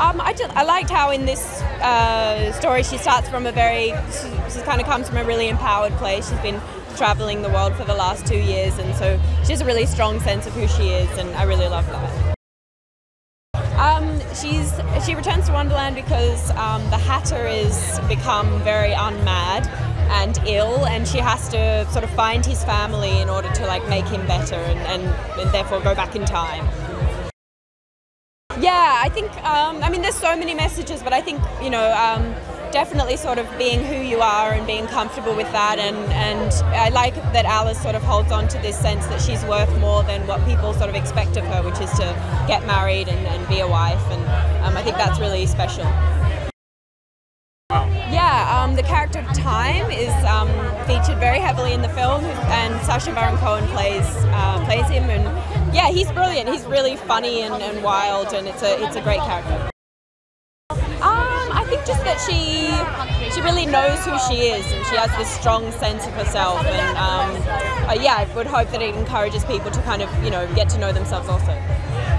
I liked how in this story she starts from a very, she kind of comes from a really empowered place. She's been traveling the world for the last 2 years, and so she has a really strong sense of who she is, and I really love that. She returns to Wonderland because the Hatter has become very unmad and ill, and she has to sort of find his family in order to like make him better and therefore go back in time. Yeah, I think, I mean, there's so many messages, but I think, you know, definitely sort of being who you are and being comfortable with that, and I like that Alice sort of holds on to this sense that she's worth more than what people sort of expect of her, which is to get married and be a wife, and I think that's really special. Yeah, the character Time is featured very heavily in the film, and Sacha Baron Cohen plays him, and yeah, he's brilliant. He's really funny and wild, and it's a great character. I think just that she really knows who she is, and she has this strong sense of herself, and yeah, I would hope that it encourages people to kind of, you know, get to know themselves also.